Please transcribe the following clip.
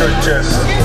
should just